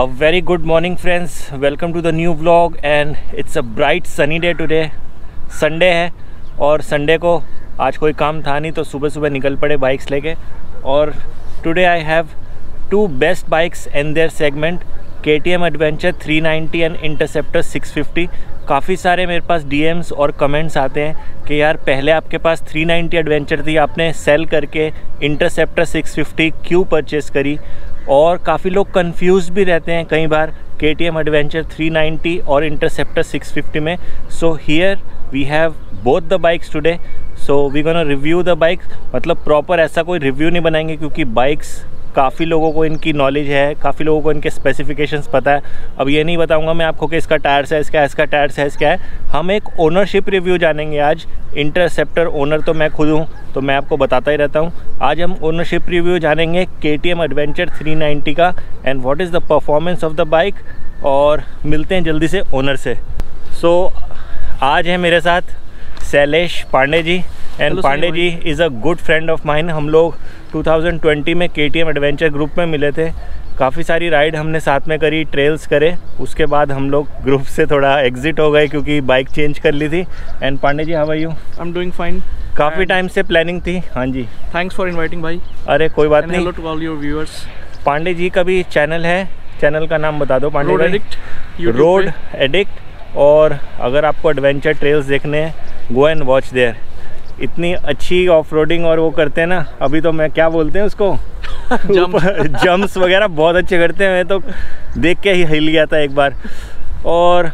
A very good morning friends, welcome to the new vlog and it's a bright sunny day today. Sunday है और Sunday को आज कोई काम था नहीं तो सुबह सुबह निकल पड़े बाइक्स लेके. और today I have two best bikes in their segment KTM Adventure 390 and Interceptor 650. काफ़ी सारे मेरे पास DMs और कमेंट्स आते हैं कि यार पहले आपके पास 390 एडवेंचर थी, आपने सेल करके Interceptor 650 क्यों परचेस करी. और काफ़ी लोग कंफ्यूज भी रहते हैं कई बार KTM Adventure 390 और Interceptor 650 में. So here we have both the bikes today. So we gonna review the bikes. मतलब प्रॉपर ऐसा कोई रिव्यू नहीं बनाएंगे क्योंकि बाइक्स काफ़ी लोगों को इनकी नॉलेज है, काफ़ी लोगों को इनके स्पेसिफिकेशंस पता है. अब ये नहीं बताऊंगा मैं आपको कि इसका टायर साइज़ क्या है, इसका टायर साइज़ क्या है. हम एक ओनरशिप रिव्यू जानेंगे आज. इंटरसेप्टर ओनर तो मैं खुद हूँ तो मैं आपको बताता ही रहता हूँ. आज हम ओनरशिप रिव्यू जानेंगे KTM एडवेंचर 390 का and what is the performance of the bike. और मिलते हैं जल्दी से ओनर से. सो आज है मेरे साथ Shailesh Pandey ji. And Pandey ji is a good friend of mine. हम लोग 2020 में KTM एडवेंचर ग्रुप में मिले थे. काफ़ी सारी राइड हमने साथ में करी, ट्रेल्स करे. उसके बाद हम लोग ग्रुप से थोड़ा एग्जिट हो गए क्योंकि बाइक चेंज कर ली थी. And Pandey ji how are you? I am doing fine. काफ़ी टाइम से प्लानिंग थी. हाँ जी, थैंक्स फॉर इन्वाइटिंग भाई. अरे कोई बात नहीं. Hello to all your viewers. Pandey ji का भी चैनल है, चैनल का नाम बता दो Pandey. Road addict. Road addict. और अगर आपको एडवेंचर ट्रेल्स देखने हैं गो एंड वॉच देयर. इतनी अच्छी ऑफ रोडिंग और वो करते हैं ना, अभी तो मैं क्या बोलते हैं उसको, जम्प्स वगैरह बहुत अच्छे करते हैं. मैं तो देख के ही हिल गया था एक बार. और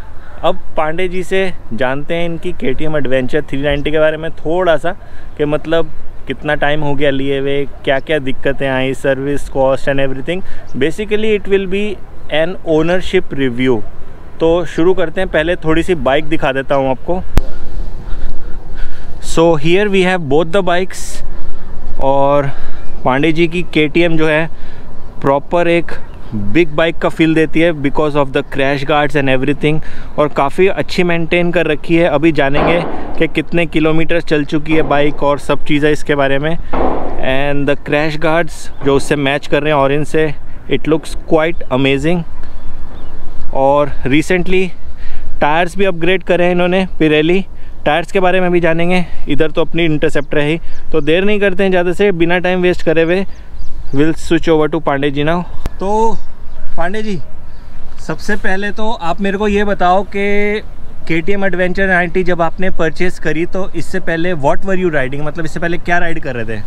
अब पांडे जी से जानते हैं इनकी KTM एडवेंचर 390 के बारे में थोड़ा सा कि मतलब कितना टाइम हो गया लिए हुए, क्या क्या दिक्कतें आई, service cost and everything. Basically it will be an ownership review. तो शुरू करते हैं. पहले थोड़ी सी बाइक दिखा देता हूँ आपको. So here we have both the bikes. और पांडे जी की KTM जो है प्रॉपर एक बिग बाइक का फील देती है because of the crash guards and everything. और काफ़ी अच्छी मेंटेन कर रखी है. अभी जानेंगे कि कितने किलोमीटर चल चुकी है बाइक और सब चीज़ें इसके बारे में. एंड द क्रैश गार्ड्स जो उससे मैच कर रहे हैं ऑरेंज से, इट लुक्स क्वाइट अमेजिंग. और रिसेंटली टायर्स भी अपग्रेड करे हैं इन्होंने पिरेली. टायर्स के बारे में भी जानेंगे. इधर तो अपनी इंटरसेप्टर है ही, तो देर नहीं करते हैं ज़्यादा से, बिना टाइम वेस्ट करे हुए will switch over to Pandey ji now. तो पांडे जी सबसे पहले तो आप मेरे को ये बताओ कि KTM एडवेंचर 90 जब आपने परचेस करी तो इससे पहले व्हाट वर यू राइडिंग, मतलब इससे पहले क्या राइड कर रहे थे?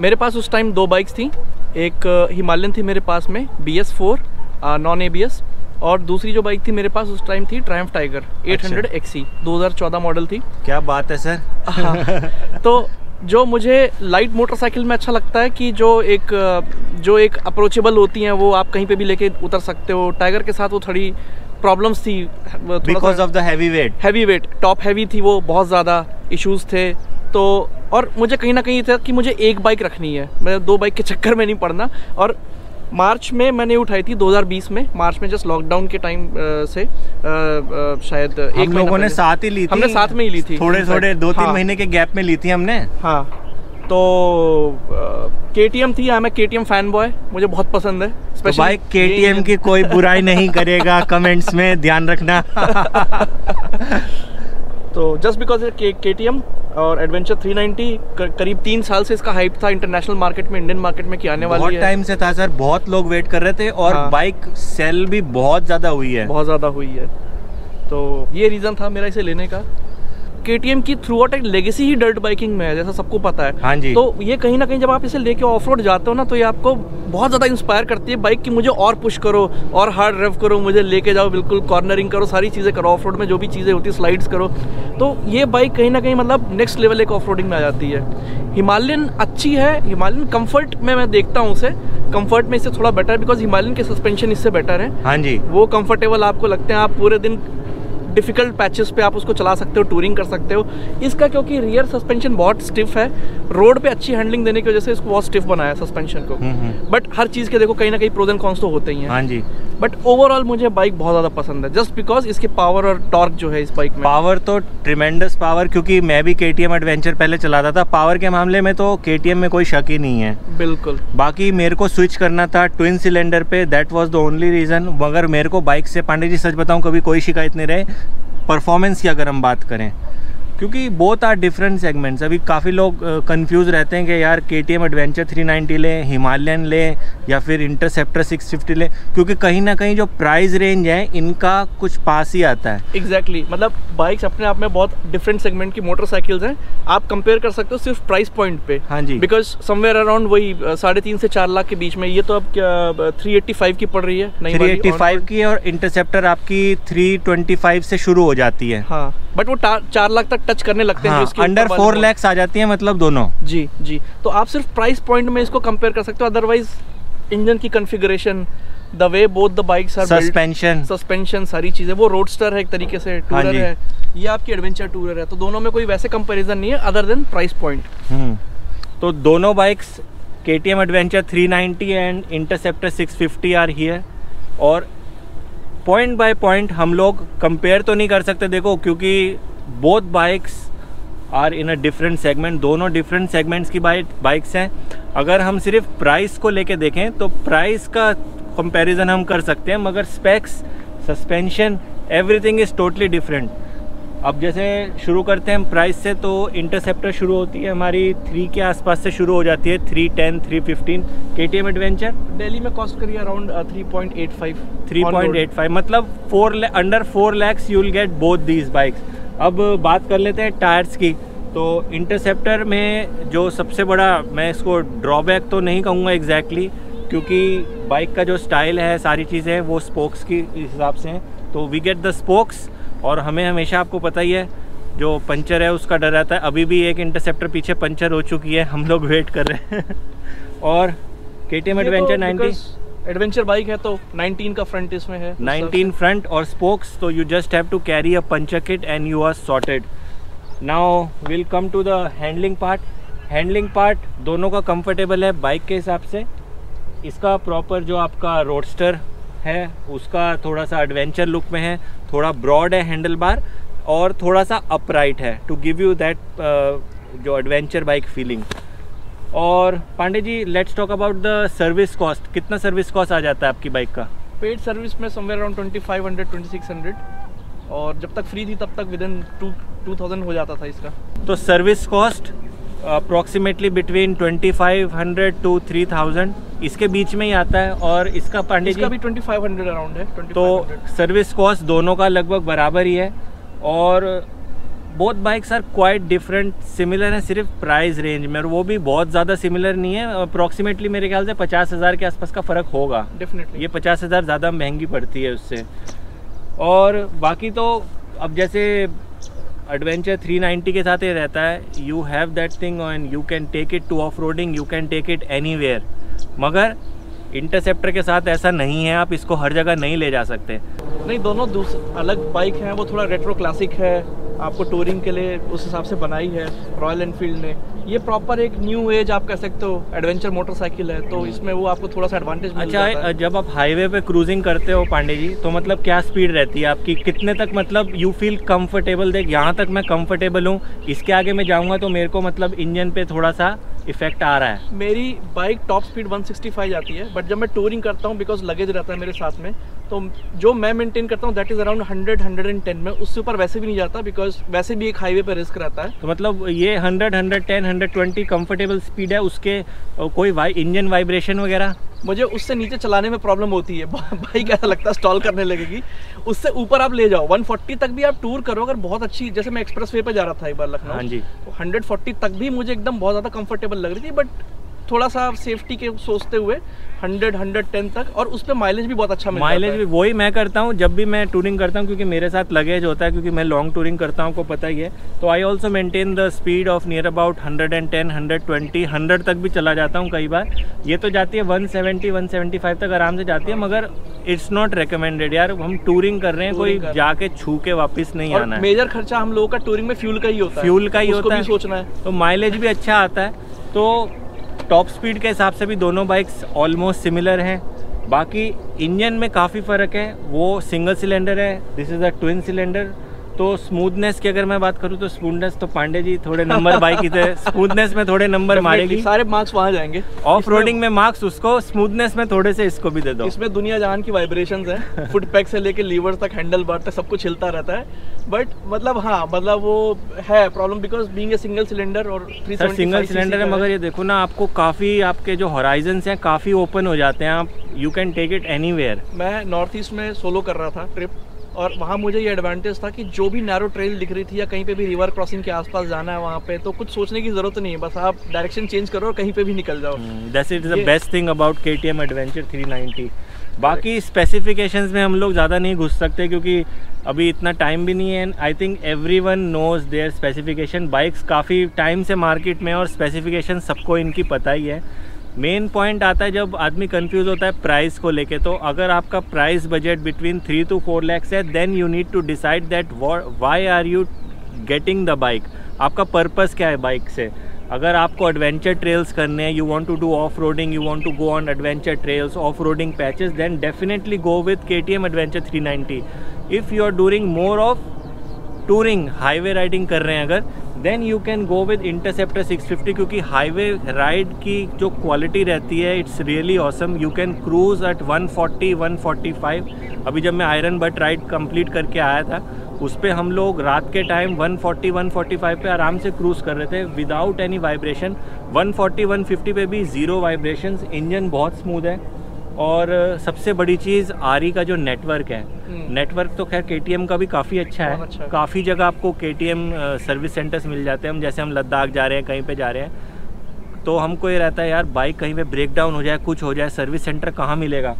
मेरे पास उस टाइम दो बाइक्स थी. एक हिमालयन थी मेरे पास में BS4 नॉन ABS, और दूसरी जो बाइक थी मेरे पास उस टाइम थी ट्रायम्फ टाइगर 800 XC 2014 मॉडल थी. क्या बात है सर. हाँ, तो जो मुझे लाइट मोटरसाइकिल में अच्छा लगता है कि जो एक अप्रोचेबल होती हैं वो आप कहीं पे भी लेके उतर सकते हो. टाइगर के साथ वो थोड़ी प्रॉब्लम्स थी because of the heavy weight. Top heavy थी, वो बहुत ज़्यादा इशूज़ थे. तो और मुझे कहीं ना कहीं था कि मुझे एक बाइक रखनी है, मैं दो बाइक के चक्कर में नहीं पड़ना. और मार्च में मैंने उठाई थी 2020 में मार्च में, जस्ट लॉकडाउन के टाइम से शायद एक लोगों ने साथ ही ली थी. हमने साथ में ही ली थी, थोड़े दो तीन महीने के गैप में ली थी हमने. हाँ, तो KTM थी. हाँ, मैं KTM फैन बॉय, मुझे बहुत पसंद है. तो भाई KTM की कोई बुराई नहीं करेगा कमेंट्स में, ध्यान रखना. तो जस्ट बिकॉज KTM और एडवेंचर 390 करीब 3 साल से इसका हाइप था इंटरनेशनल मार्केट में, इंडियन मार्केट में कि आने वाली है. बहुत टाइम से था सर, बहुत लोग वेट कर रहे थे. और हाँ, बाइक सेल भी बहुत ज़्यादा हुई है, बहुत ज़्यादा हुई है. तो ये रीज़न था मेरा इसे लेने का. KTM की थ्रू आउट एक लेगेसी ही डर्ट बाइकिंग में है, जैसा सबको पता है. हाँ जी. तो ये कहीं ना कहीं जब आप इसे लेके ऑफ रोड जाते हो ना, तो ये आपको बहुत ज़्यादा इंस्पायर करती है बाइक कि मुझे और पुश करो और हार्ड ड्राइव करो, मुझे लेके जाओ, बिल्कुल कॉर्नरिंग करो, सारी चीज़ें करो ऑफ रोड में, जो भी चीज़ें होती है, स्लाइड्स करो. तो ये बाइक कहीं ना कहीं मतलब नेक्स्ट लेवल एक ऑफ रोडिंग में आ जाती है. हिमालयन अच्छी है, हिमालयन कंफर्ट में मैं देखता हूँ उसे, कंफर्ट में इससे थोड़ा बेटर है बिकॉज हिमालयन के सस्पेंशन इससे बेटर है. हाँ जी, वो कंफर्टेबल आपको लगते हैं, आप पूरे दिन डिफिकल्ट पैचेस पे आप उसको चला सकते हो, टूरिंग कर सकते हो. इसका क्योंकि रियर सस्पेंशन बहुत स्टिफ है, रोड पे अच्छी हैंडलिंग देने की वजह से इसको बहुत स्टिफ बनाया सस्पेंशन को. बट हर चीज़ के देखो कहीं ना कहीं प्रोज एंड कॉन्स तो होते ही हैं. हाँ जी. बट ओवरऑल मुझे बाइक बहुत ज़्यादा पसंद है जस्ट बिकॉज इसके पावर और टॉर्क जो है इस बाइक में। पावर तो ट्रिमेंडस पावर, क्योंकि मैं भी KTM एडवेंचर पहले चलाता था। पावर के मामले में तो KTM में कोई शक ही नहीं है बिल्कुल। बाकी मेरे को स्विच करना था ट्विन सिलेंडर पे, that was the only reason. मगर मेरे को बाइक से पांडे जी सच बताऊँ कभी कोई शिकायत नहीं रहे। परफॉर्मेंस की अगर हम बात करें, क्योंकि बोथ आर डिफरेंट सेगमेंट्स। अभी काफ़ी लोग कंफ्यूज रहते हैं कि यार KTM एडवेंचर 390 लें, हिमालयन लें या फिर इंटरसेप्टर 650 लें, क्योंकि कहीं ना कहीं जो प्राइस रेंज है इनका कुछ पास ही आता है। एग्जैक्टली मतलब बाइक्स अपने आप में बहुत डिफरेंट सेगमेंट की मोटरसाइकिल्स हैं। आप कंपेयर कर सकते हो सिर्फ प्राइस पॉइंट पे। हाँ जी, बिकॉज समवेयर अराउंड वही 3.5 से 4 लाख के बीच में। ये तो अब 385 की पड़ रही है, 385 की, और इंटरसेप्टर आपकी 325 से शुरू हो जाती है। हाँ, बट वो 4 लाख तक टच करने लगते हैं। हाँ, अंडर 4 लाख आ जाती है मतलब दोनों। जी जी, तो आप सिर्फ प्राइस पॉइंट में इसको कंपेयर कर सकते हो। अदरवाइज इंजन की configuration, the way both the bikes are, suspension, सारी चीजें। वो रोडस्टर है एक तरीके से, टूरर है, ये आपकी एडवेंचर टूरर है, तो दोनों में कोई वैसे कंपैरिजन नहीं है अदर देन प्राइस पॉइंट। तो दोनों bikes KTM adventure 390 and Interceptor 650 are here, और पॉइंट बाय पॉइंट हम लोग कंपेयर तो नहीं कर सकते देखो, क्योंकि both bikes are in a different segment. दोनों डिफरेंट सेगमेंट्स की बाइक्स हैं। अगर हम सिर्फ प्राइस को लेके देखें तो प्राइस का कंपैरिजन हम कर सकते हैं, मगर specs, suspension, everything is totally different. अब जैसे शुरू करते हैं हम प्राइस से, तो इंटरसेप्टर शुरू होती है हमारी 3 के आसपास से शुरू हो जाती है, 310, 315। KTM एडवेंचर दिल्ली में कॉस्ट करिए अराउंड 3.85, मतलब under 4 lakhs you will get both these bikes. अब बात कर लेते हैं टायर्स की, तो इंटरसेप्टर में जो सबसे बड़ा, मैं इसको ड्रॉबैक तो नहीं कहूँगा एग्जैक्टली, क्योंकि बाइक का जो स्टाइल है, सारी चीज़ें वो स्पोक्स की हिसाब से हैं, तो वी गेट द स्पोक्स। और हमें हमेशा, आपको पता ही है, जो पंचर है उसका डर रहता है। अभी भी एक इंटरसेप्टर पीछे पंचर हो चुकी है, हम लोग वेट कर रहे हैं। और KTM एडवेंचर 90 एडवेंचर बाइक है तो 19 का फ्रंट इसमें है, 19 फ्रंट और स्पोक्स, तो you just have to carry a puncture kit and you are sorted. Now will come to the handling part. Handling part दोनों का कंफर्टेबल है बाइक के हिसाब से। इसका प्रॉपर जो आपका रोडस्टर है उसका थोड़ा सा एडवेंचर लुक में है, थोड़ा ब्रॉड है हैंडल बार और थोड़ा सा अपराइट है टू गिव यू दैट जो एडवेंचर बाइक फीलिंग। और Pandey ji, let's talk about the service cost. कितना सर्विस कॉस्ट आ जाता है आपकी बाइक का? पेड सर्विस में समवेयर अराउंड 2500-2600, और जब तक फ्री थी तब तक विद इन 2000 हो जाता था इसका। तो service cost approximately between 2500 to 3000 इसके बीच में ही आता है। और इसका पांडे जी, इसका भी 2500 अराउंड है, 2500। तो सर्विस कॉस्ट दोनों का लगभग बराबर ही है, और both bikes are quite different. Similar हैं सिर्फ प्राइस रेंज में, और वो भी बहुत ज़्यादा सिमिलर नहीं है। अप्रॉक्सीमेटली मेरे ख्याल से 50,000 के आसपास का फ़र्क होगा। डेफिनेटली ये 50,000 ज़्यादा महंगी पड़ती है उससे। और बाकी तो अब जैसे एडवेंचर 390 के साथ ये रहता है, you have that thing and you can take it to off roading, you can take it anywhere. मगर इंटरसेप्टर के साथ ऐसा नहीं है, आप इसको हर जगह नहीं ले जा सकते। नहीं, दोनों अलग बाइक हैं। वो थोड़ा रेट्रो क्लासिक है, आपको टूरिंग के लिए उस हिसाब से बनाई है रॉयल एनफील्ड ने। ये प्रॉपर एक न्यू एज आप कह सकते हो एडवेंचर मोटरसाइकिल है, तो इसमें वो आपको थोड़ा सा एडवांटेज मिल जाता है। अच्छा, जब आप हाईवे पे क्रूजिंग करते हो पांडे जी, तो मतलब क्या स्पीड रहती है आपकी? कितने तक मतलब यू फील कंफर्टेबल? देख, यहाँ तक मैं कंफर्टेबल हूँ, इसके आगे मैं जाऊँगा तो मेरे को मतलब इंजन पे थोड़ा सा इफेक्ट आ रहा है। मेरी बाइक टॉप स्पीड 165 जाती है, बट जब मैं टूरिंग करता हूँ, बिकॉज लगेज रहता है मेरे साथ में, तो जो मैं मेंटेन करता हूँ दैट इज़ अराउंड 100-110 में। उससे ऊपर वैसे भी नहीं जाता, बिकॉज वैसे भी एक हाईवे पर रिस्क रहता है। तो मतलब ये 100-110-120 कंफर्टेबल स्पीड है। उसके कोई इंजन वाइब्रेशन वगैरह? मुझे उससे नीचे चलाने में प्रॉब्लम होती है, बाइक ऐसा लगता है स्टॉल करने लगेगी। उससे ऊपर आप ले जाओ, 140 तक भी आप टूर करो अगर बहुत अच्छी, जैसे मैं एक्सप्रेस वे पर जा रहा था एक बार लखनऊ। हाँ जी, तो 140 तक भी मुझे एकदम बहुत ज़्यादा कंफर्टेबल लग रही थी, बट थोड़ा सा सेफ्टी के सोचते हुए 100-110 तक, और उस पर माइलेज भी बहुत अच्छा मिलता है। माइलेज भी वही मैं करता हूँ जब भी मैं टूरिंग करता हूँ, क्योंकि मेरे साथ लगेज होता है, क्योंकि मैं लॉन्ग टूरिंग करता हूँ, आपको पता ही है। तो I also maintain the speed of near about 110-120-100 तक भी चला जाता हूँ कई बार। ये तो जाती है 170-175 तक आराम से जाती है, मगर इट्स नॉट रिकमेंडेड यार, हम टूरिंग कर रहे हैं, कोई जाके छू के वापस नहीं आना है। मेजर खर्चा हम लोगों का टूरिंग में फ्यूल का ही होता है, सोचना है। तो माइलेज भी अच्छा आता है। तो टॉप स्पीड के हिसाब से भी दोनों बाइक्स ऑलमोस्ट सिमिलर हैं। बाकी इंजन में काफ़ी फ़र्क है, वो सिंगल सिलेंडर है, this is a twin cylinder. तो स्मूथनेस की अगर मैं बात करूँ तो स्मूथनेस तो पांडे जी थोड़े नंबर बाइक की थे, स्मूथनेस में थोड़े नंबर मारेगी, सारे मार्क्स वहाँ जाएंगे। ऑफ रोडिंग में मार्क्स उसको, स्मूथनेस में थोड़े से इसको भी दे दो। इसमें दुनिया जहान की वाइब्रेशंस हैं, फुट पैक से लेके लीवर तक, हैंडल बार तक सब कुछ हिलता रहता है। बट मतलब हाँ, मतलब वो है problem because being a single cylinder और 375 सिंगल सिलेंडर है। मगर ये देखो ना, आपको काफ़ी आपके जो हॉराइजन्स हैं काफ़ी ओपन हो जाते हैं, आप you can take it anywhere. मैं नॉर्थ ईस्ट में सोलो कर रहा था ट्रिप और वहाँ मुझे ये एडवांटेज था कि जो भी नैरो ट्रेल दिख रही थी या कहीं पे भी रिवर क्रॉसिंग के आसपास जाना है वहाँ पे, तो कुछ सोचने की जरूरत नहीं है, बस आप डायरेक्शन चेंज करो और कहीं पे भी निकल जाओ। That's it, is the best thing about KTM adventure 390। बाकी स्पेसिफिकेशंस में हम लोग ज़्यादा नहीं घुस सकते क्योंकि अभी इतना टाइम भी नहीं है। I think everyone knows their specification, bikes काफ़ी टाइम से मार्केट में और स्पेसिफिकेशन सबको इनकी पता ही है। मेन पॉइंट आता है जब आदमी कंफ्यूज होता है प्राइस को लेके, तो अगर आपका price budget between 3 to 4 lakhs है, then you need to decide that why are you getting the bike, आपका पर्पस क्या है बाइक से। अगर आपको एडवेंचर ट्रेल्स करने हैं, you want to do off roading, you want to go on adventure trails, off roading patches, then definitely go with KTM adventure 390। If you are doing more of touring, highway riding कर रहे हैं अगर, then you can go with Interceptor 650, क्योंकि highway ride की जो quality रहती है it's really awesome. You can cruise at 140, 145। अभी जब मैं आयरन बट राइड कंप्लीट करके आया था उस पर हम लोग रात के टाइम 140, 145 पे आराम से क्रूज़ कर रहे थे विदाउट एनी वाइब्रेशन। 140, 150 पे भी ज़ीरो वाइब्रेशन, इंजन बहुत स्मूथ है। और सबसे बड़ी चीज़ आरी का जो नेटवर्क है, नेटवर्क तो खैर KTM का भी काफ़ी अच्छा है, काफ़ी जगह आपको KTM सर्विस सेंटर्स मिल जाते हैं। हम जैसे हम लद्दाख जा रहे हैं, कहीं पे जा रहे हैं, तो हमको ये रहता है यार बाइक कहीं पे ब्रेक डाउन हो जाए, कुछ हो जाए, सर्विस सेंटर कहाँ मिलेगा।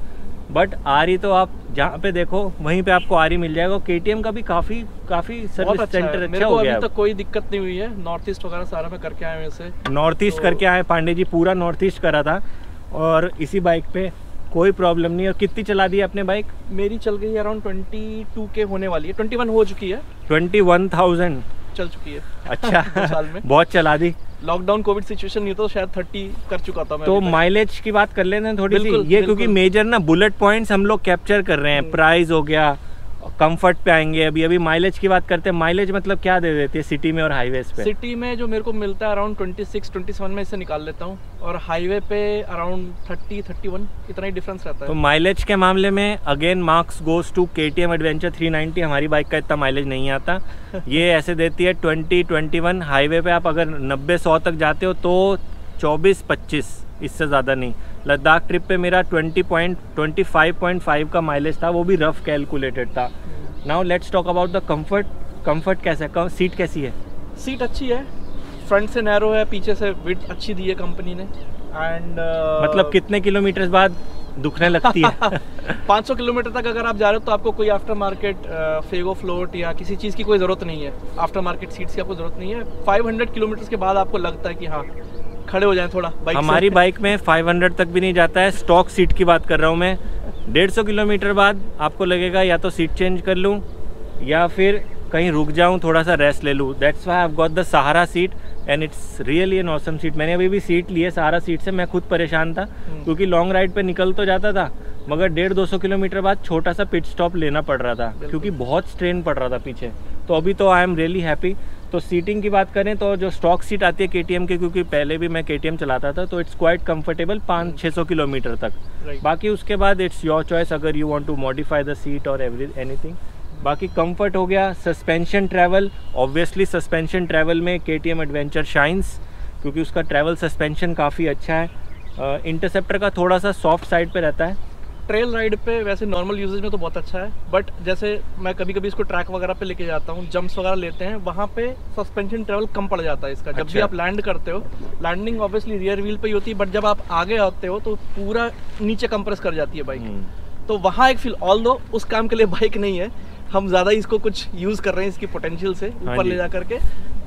बट आरी तो आप जहाँ पे देखो वहीं पे आपको आरी मिल जाएगा। KTM का भी काफ़ी सर्विस सेंटर अच्छा हो गया है। तो कोई दिक्कत नहीं हुई है, नॉर्थ ईस्ट वगैरह सारा में करके आए, वैसे नॉर्थ ईस्ट करके आए पांडे जी, पूरा नॉर्थ ईस्ट करा था और इसी बाइक पे कोई प्रॉब्लम नहीं। और कितनी चला दी अपने बाइक? मेरी चल गई अराउंड 22K होने वाली है, 21 हो चुकी है, 21,000 चल चुकी है। अच्छा साल में बहुत चला दी। लॉकडाउन कोविड सिचुएशन नहीं तो शायद 30 कर चुका था मैं। तो माइलेज की बात कर लेते हैं थोड़ी सी, ये क्योंकि मेजर ना बुलेट पॉइंट्स हम लोग कैप्चर कर रहे हैं। प्राइस हो गया, कंफर्ट पे आएंगे, अभी अभी माइलेज की बात करते हैं। माइलेज मतलब क्या दे देती है सिटी में और हाईवे पे? सिटी में जो मेरे को मिलता है अराउंड 26-27 में इसे निकाल लेता हूँ, और हाईवे पे अराउंड 30-31 इतना ही डिफरेंस रहता है। तो माइलेज के मामले में again marks goes to KTM adventure 390। हमारी बाइक का इतना माइलेज नहीं आता ये ऐसे देती है 20-21। हाईवे पे आप अगर 90-100 तक जाते हो तो 24-25, इससे ज़्यादा नहीं। लद्दाख ट्रिप पे मेरा 25.5 का माइलेज था, वो भी रफ कैलकुलेटेड था। Now let's talk about the comfort. Comfort कैसा है, सीट कैसी है? सीट अच्छी है, फ्रंट से नैरो है, पीछे से विड्थ अच्छी दी है कंपनी ने। एंड मतलब कितने किलोमीटर्स बाद दुखने लगती है? 500 किलोमीटर तक अगर आप जा रहे हो तो आपको कोई आफ्टर मार्केट फेगो फ्लोट या किसी चीज़ की कोई ज़रूरत नहीं है, आफ्टर मार्केट सीट्स की आपको ज़रूरत नहीं है। 500 किलोमीटर के बाद आपको लगता है कि हाँ खड़े हो जाए थोड़ा। बाइक हमारी बाइक में 500 तक भी नहीं जाता है, स्टॉक सीट की बात कर रहा हूँ मैं। 150 किलोमीटर बाद आपको लगेगा या तो सीट चेंज कर लूँ या फिर कहीं रुक जाऊँ, थोड़ा सा रेस्ट ले लूँ। That's why I have got the Sahara seat and it's really an awesome seat. मैंने अभी भी सीट ली है सहारा सीट से, मैं खुद परेशान था क्योंकि लॉन्ग राइड पे निकल तो जाता था मगर 150-200 किलोमीटर बाद छोटा सा पिट स्टॉप लेना पड़ रहा था क्योंकि बहुत स्ट्रेन पड़ रहा था पीछे। तो अभी तो आई एम रियली हैप्पी। तो सीटिंग की बात करें तो जो स्टॉक सीट आती है KTM की, क्योंकि पहले भी मैं KTM चलाता था, तो इट्स क्वाइट कंफर्टेबल 500-600 किलोमीटर तक। बाकी उसके बाद इट्स योर चॉइस अगर you want to modify the seat और एनीथिंग। बाकी कंफर्ट हो गया। Suspension travel, obviously suspension travel में KTM एडवेंचर शाइन्स क्योंकि उसका ट्रैवल सस्पेंशन काफ़ी अच्छा है। इंटरसेप्टर का थोड़ा सा सॉफ्ट साइड पर रहता है। ट्रेल राइड पे वैसे नॉर्मल यूजेज में तो बहुत अच्छा है, बट जैसे मैं कभी कभी इसको ट्रैक वगैरह पे लेके जाता हूँ, जंप्स वगैरह लेते हैं, वहाँ पे सस्पेंशन ट्रेवल कम पड़ जाता है इसका। जब भी आप लैंड करते हो, लैंडिंग ऑब्वियसली रियर व्हील पे ही होती है, बट जब आप आगे आते हो तो पूरा नीचे कंप्रेस कर जाती है बाइक। तो वहाँ एक फील, ऑल दो उस काम के लिए बाइक नहीं है, हम ज़्यादा इसको कुछ यूज़ कर रहे हैं इसकी पोटेंशियल से ऊपर ले जा करके।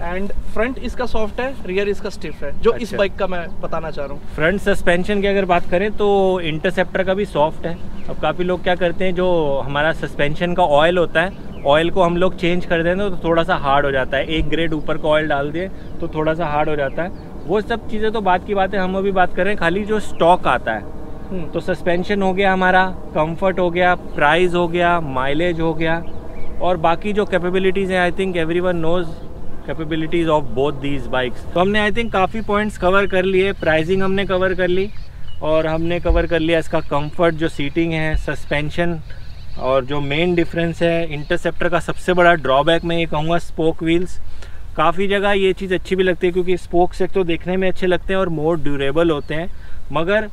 एंड फ्रंट इसका सॉफ्ट है, रियर इसका स्टिफ है, जो इस बाइक का मैं बताना चाह रहा हूँ। फ्रंट सस्पेंशन की अगर बात करें तो इंटरसेप्टर का भी सॉफ्ट है। अब काफ़ी लोग क्या करते हैं, जो हमारा सस्पेंशन का ऑयल होता है, ऑयल को हम लोग चेंज कर देते हैं तो थोड़ा सा हार्ड हो जाता है, एक ग्रेड ऊपर का ऑयल डाल दिए तो थोड़ा सा हार्ड हो जाता है। वो सब चीज़ें तो बात की बात है, हम अभी बात करें खाली जो स्टॉक आता है। तो सस्पेंशन हो गया हमारा, कंफर्ट हो गया, प्राइस हो गया, माइलेज हो गया, और बाकी जो कैपेबिलिटीज़ हैं I think everyone knows capabilities of both these bikes. तो हमने आई थिंक काफ़ी पॉइंट्स कवर कर लिए, प्राइसिंग हमने कवर कर ली और हमने कवर कर लिया इसका कंफर्ट, जो सीटिंग है, सस्पेंशन, और जो मेन डिफरेंस है इंटरसेप्टर का सबसे बड़ा ड्रॉबैक मैं ये कहूँगा स्पोक व्हील्स। काफ़ी जगह ये चीज़ अच्छी भी लगती है क्योंकि स्पोक्स एक तो देखने में अच्छे लगते हैं और मोर ड्यूरेबल होते हैं, मगर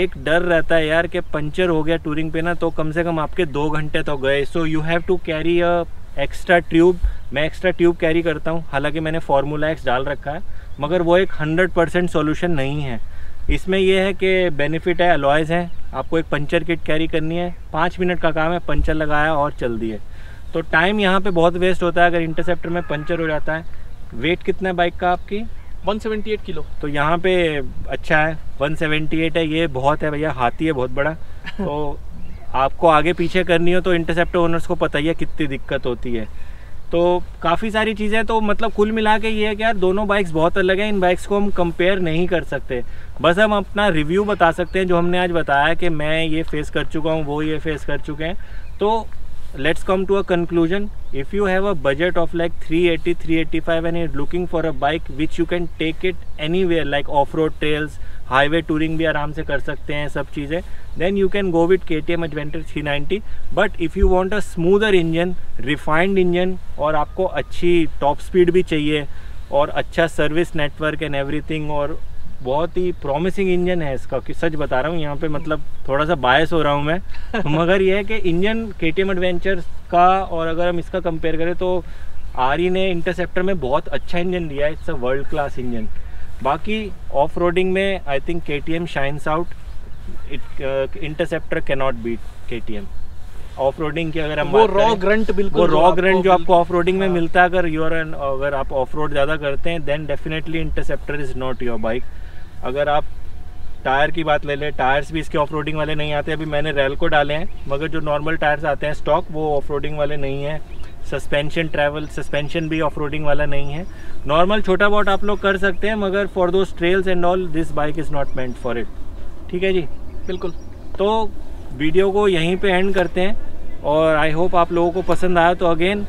एक डर रहता है यार कि पंचर हो गया टूरिंग पे ना तो कम से कम आपके 2 घंटे तो गए। So you have to carry a extra tube. मैं एक्स्ट्रा ट्यूब कैरी करता हूँ, हालांकि मैंने फार्मूला एक्स डाल रखा है, मगर वो एक 100% सोल्यूशन नहीं है। इसमें यह है कि बेनिफिट है, अलॉयज़ हैं, आपको एक पंचर किट कैरी करनी है, 5 मिनट का काम है, पंचर लगाया और चल दिए। तो टाइम यहाँ पे बहुत वेस्ट होता है अगर इंटरसेप्टर में पंचर हो जाता है। वेट कितना है बाइक का आपकी? 178 किलो। तो यहाँ पे अच्छा है, 178 है, ये बहुत है भैया, हाथी है बहुत बड़ा। तो आपको आगे पीछे करनी हो तो इंटरसेप्टर ओनर्स को पता ही है कितनी दिक्कत होती है। तो काफ़ी सारी चीज़ें, तो मतलब कुल मिला के ये है कि यार दोनों बाइक्स बहुत अलग हैं, इन बाइक्स को हम कंपेयर नहीं कर सकते, बस हम अपना रिव्यू बता सकते हैं जो हमने आज बताया कि मैं ये फेस कर चुका हूँ, वो ये फेस कर चुके हैं। तो let's come to a conclusion. If you have a budget of like 380 385 and you're looking for a bike which you can take it anywhere like off-road trails, highway touring भी आराम से कर सकते हैं सब चीज़ें, then you can go with KTM Adventure 390. But if you want a smoother engine, refined engine, और आपको अच्छी top speed भी चाहिए और अच्छा service network and everything, और बहुत ही प्रॉमिसिंग इंजन है इसका कि सच बता रहा हूँ यहाँ पे, मतलब थोड़ा सा बायस हो रहा हूँ मैं मगर यह है कि इंजन KTM एडवेंचर का, और अगर हम इसका कंपेयर करें तो आरी ने इंटरसेप्टर में बहुत अच्छा इंजन दिया है, it's a world class engine. बाकी ऑफ रोडिंग में I think KTM shines out, it interceptor can not beat KTM off roading की। अगर हम रॉ ग्रंट, बिल्कुल रॉ ग्रंट जो आपको ऑफ रोडिंग में मिलता है, अगर अगर आप ऑफ रोड ज़्यादा करते हैं then definitely interceptor is not your bike. अगर आप टायर की बात ले लें, टायर्स भी इसके ऑफरोडिंग वाले नहीं आते, अभी मैंने रेल को डाले हैं, मगर जो नॉर्मल टायर्स आते हैं स्टॉक वो ऑफरोडिंग वाले नहीं है। सस्पेंशन, ट्रैवल सस्पेंशन भी ऑफरोडिंग वाला नहीं है, नॉर्मल छोटा बहुत आप लोग कर सकते हैं, मगर for those trails and all this bike is not meant for it. ठीक है जी, बिल्कुल। तो वीडियो को यहीं पर एंड करते हैं और आई होप आप लोगों को पसंद आया। तो again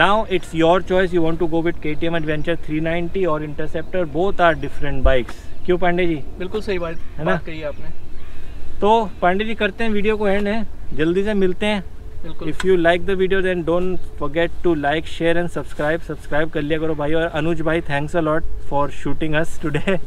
now it's your choice, you want to go with KTM Adventure 390 or Interceptor, both are different bikes। क्यों पांडे जी? बिल्कुल सही बात है ना, कही आपने। तो पांडे जी करते हैं वीडियो को एंड, है जल्दी से मिलते हैं। बिल्कुल। If you like the video then don't forget to like share and subscribe कर लिया करो भाई। और अनुज भाई thanks a lot for shooting us today.